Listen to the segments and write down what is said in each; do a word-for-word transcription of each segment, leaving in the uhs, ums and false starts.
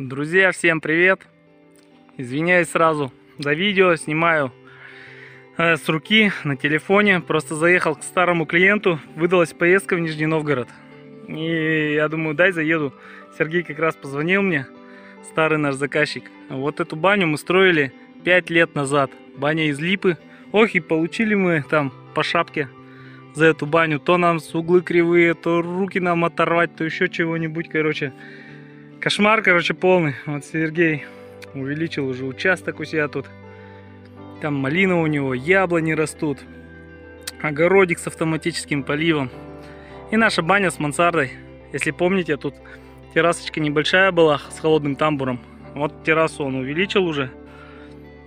Друзья, всем привет! Извиняюсь сразу за видео, снимаю э, с руки на телефоне. Просто заехал к старому клиенту, выдалась поездка в Нижний Новгород. И я думаю, дай заеду. Сергей как раз позвонил мне, старый наш заказчик. Вот эту баню мы строили пять лет назад. Баня из липы. Ох, и получили мы там по шапке за эту баню. То нам с углы кривые, то руки нам оторвать, то еще чего-нибудь, короче. Кошмар, короче, полный. Вот Сергей увеличил уже участок у себя тут. Там малина у него, яблони растут. Огородик с автоматическим поливом. И наша баня с мансардой. Если помните, тут террасочка небольшая была с холодным тамбуром. Вот террасу он увеличил уже.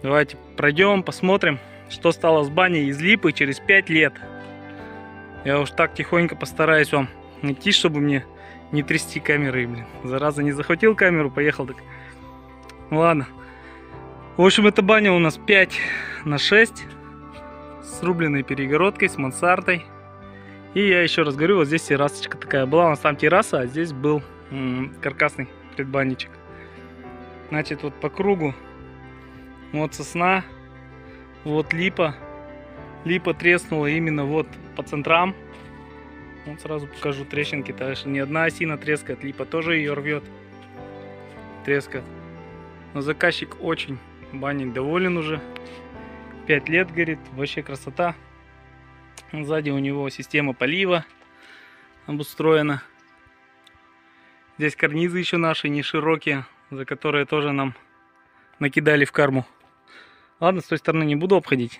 Давайте пройдем, посмотрим, что стало с баней из липы через пять лет. Я уж так тихонько постараюсь вам идти, чтобы мне не трясти камерой, блин. Зараза, не захватил камеру, поехал так. Ладно. В общем, эта баня у нас пять на шесть. С рубленной перегородкой, с мансардой. И я еще раз говорю, вот здесь террасочка такая была. У нас там терраса, а здесь был м-м, каркасный предбанничек. Значит, вот по кругу. Вот сосна. Вот липа. Липа треснула именно вот по центрам. Вот сразу покажу трещинки, потому что ни одна осина трескает, липа тоже ее рвет, трескает. Но заказчик очень банник доволен уже. пять лет, говорит, вообще красота. Сзади у него система полива обустроена. Здесь карнизы еще наши, не широкие, за которые тоже нам накидали в карму. Ладно, с той стороны не буду обходить.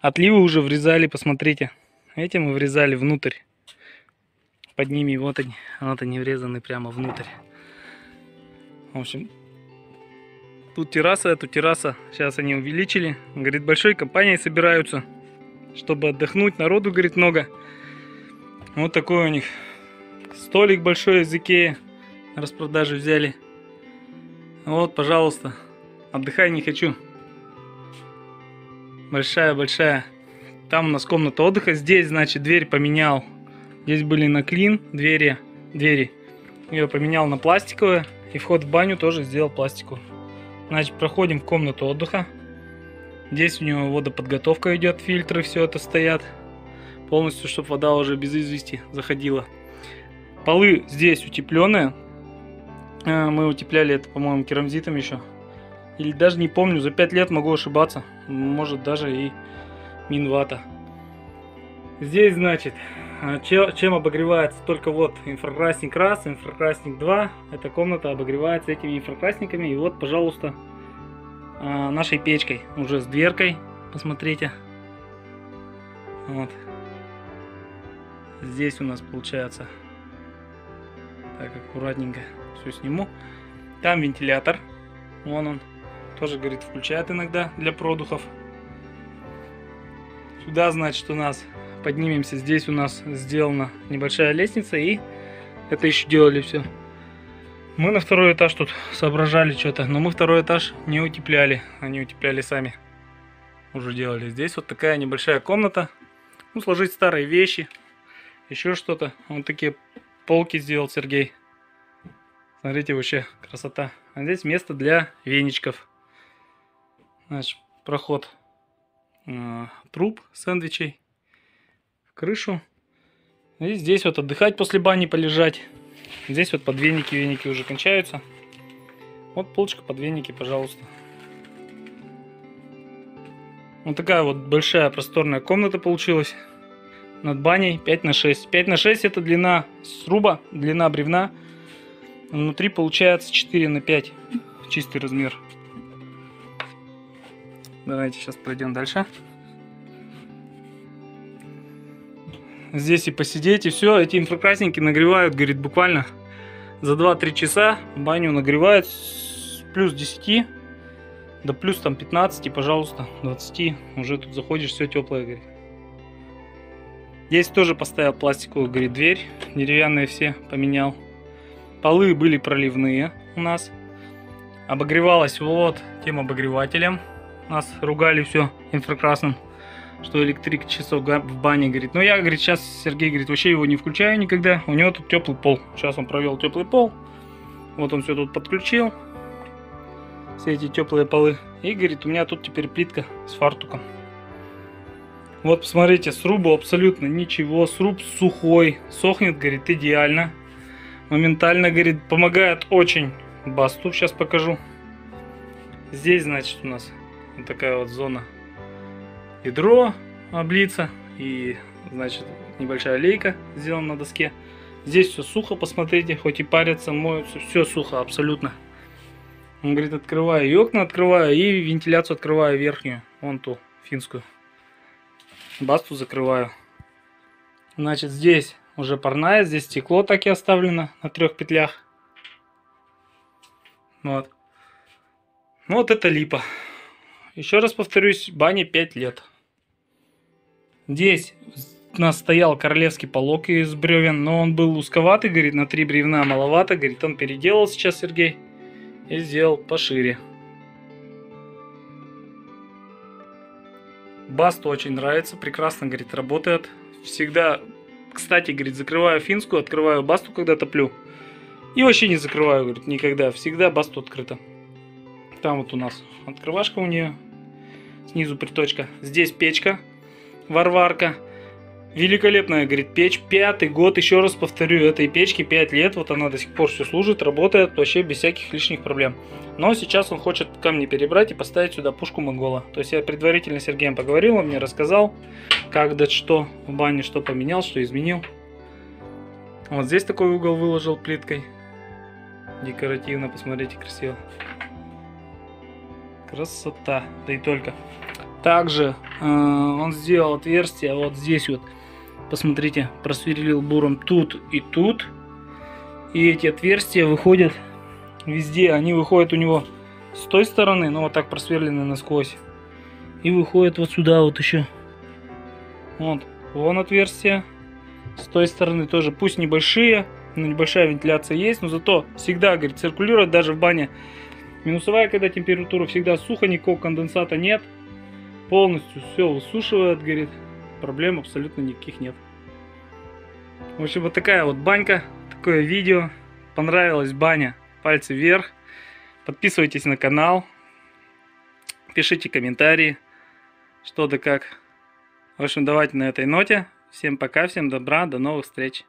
Отливы уже врезали, посмотрите. Эти мы врезали внутрь. Под ними вот они, вот они врезаны прямо внутрь. В общем, тут терраса, эту террасу сейчас они увеличили. Говорит, большой компанией собираются, чтобы отдохнуть. Народу, говорит, много. Вот такой у них столик большой из Икеи. Распродажи взяли. Вот, пожалуйста. Отдыхай не хочу. Большая-большая. Там у нас комната отдыха. Здесь, значит, дверь поменял. Здесь были на клин двери. двери. Ее поменял на пластиковые. И вход в баню тоже сделал пластику. Значит, проходим в комнату отдыха. Здесь у него водоподготовка идет. Фильтры, все это стоят. Полностью, чтобы вода уже без извести заходила. Полы здесь утепленные. Мы утепляли это, по-моему, керамзитом еще. Или даже не помню. За пять лет могу ошибаться. Может, даже и... минвата. Здесь, значит, чем обогревается только вот инфракрасник раз, инфракрасник два. Эта комната обогревается этими инфракрасниками. И вот, пожалуйста, нашей печкой. Уже с дверкой. Посмотрите. Вот. Здесь у нас получается. Так, аккуратненько все сниму. Там вентилятор. Вон он. Тоже, говорит, включает иногда для продухов. Сюда, значит, у нас поднимемся. Здесь у нас сделана небольшая лестница. И это еще делали все. Мы на второй этаж тут соображали что-то. Но мы второй этаж не утепляли. Они утепляли сами. Уже делали. Здесь вот такая небольшая комната. Ну, сложить старые вещи. Еще что-то. Вот такие полки сделал Сергей. Смотрите, вообще красота. А здесь место для веничков. Значит, проход. Труб сэндвичей в крышу. И здесь вот отдыхать после бани, полежать. Здесь вот подвенники, веники уже кончаются. Вот полочка подвенники, пожалуйста. Вот такая вот большая просторная комната получилась. Над баней пять на шесть. пять на шесть это длина сруба, длина бревна. Внутри получается четыре на пять. Чистый размер. Давайте сейчас пройдем дальше. Здесь и посидеть, и все. Эти инфракрасники нагревают, говорит, буквально за два-три часа баню нагревают с плюс десять до плюс там пятнадцать, и, пожалуйста, двадцать. Уже тут заходишь, все теплое, говорит. Здесь тоже поставил пластиковую, говорит, дверь. Деревянные все поменял. Полы были проливные у нас. Обогревалась вот тем обогревателем. Нас ругали все инфракрасным, что электрик часов в бане, говорит. Но я, говорит, сейчас, Сергей, говорит, вообще его не включаю никогда. У него тут теплый пол. Сейчас он провел теплый пол. Вот он все тут подключил, все эти теплые полы. И говорит, у меня тут теперь плитка с фартуком. Вот посмотрите, срубу абсолютно ничего. Сруб сухой, сохнет, говорит, идеально. Моментально, говорит, помогает очень басту. Сейчас покажу. Здесь, значит, у нас вот такая вот зона. Ядро облица и, значит, небольшая лейка сделана на доске. Здесь все сухо, посмотрите, хоть и парятся, моются, все сухо абсолютно. Он говорит, открываю и окна открываю, и вентиляцию открываю верхнюю, вон ту, финскую. Басту закрываю. Значит, здесь уже парная, здесь стекло так и оставлено на трех петлях. Вот. Вот это липа. Еще раз повторюсь, бане пять лет. Здесь у нас стоял королевский полог из бревен, но он был узковатый, говорит, на три бревна маловато, говорит, он переделал сейчас Сергей и сделал пошире. Басту очень нравится, прекрасно, говорит, работает. Всегда, кстати, говорит, закрываю финскую, открываю басту, когда топлю. И вообще не закрываю, говорит, никогда. Всегда басту открыта. Там вот у нас открывашка у нее. Снизу приточка. Здесь печка, варварка. Великолепная, говорит, печь. Пятый год, еще раз повторю, этой печке пять лет. Вот она до сих пор все служит, работает вообще без всяких лишних проблем. Но сейчас он хочет камни перебрать и поставить сюда пушку монгола. То есть я предварительно с Сергеем поговорил, он мне рассказал, как да что в бане, что поменял, что изменил. Вот здесь такой угол выложил плиткой. Декоративно, посмотрите, красиво. Красота, да и только. Также э, он сделал отверстие вот здесь вот. Посмотрите, просверлил буром тут и тут. И эти отверстия выходят везде. Они выходят у него с той стороны, но вот так просверлены насквозь. И выходят вот сюда вот еще. Вот, вон отверстие. С той стороны тоже, пусть небольшие, но небольшая вентиляция есть. Но зато всегда, говорит, циркулирует даже в бане. Минусовая, когда температура, всегда сухо, никакого конденсата нет. Полностью все высушивает, говорит, проблем абсолютно никаких нет. В общем, вот такая вот банька, такое видео. Понравилась баня? Пальцы вверх. Подписывайтесь на канал. Пишите комментарии, что да как. В общем, давайте на этой ноте. Всем пока, всем добра, до новых встреч.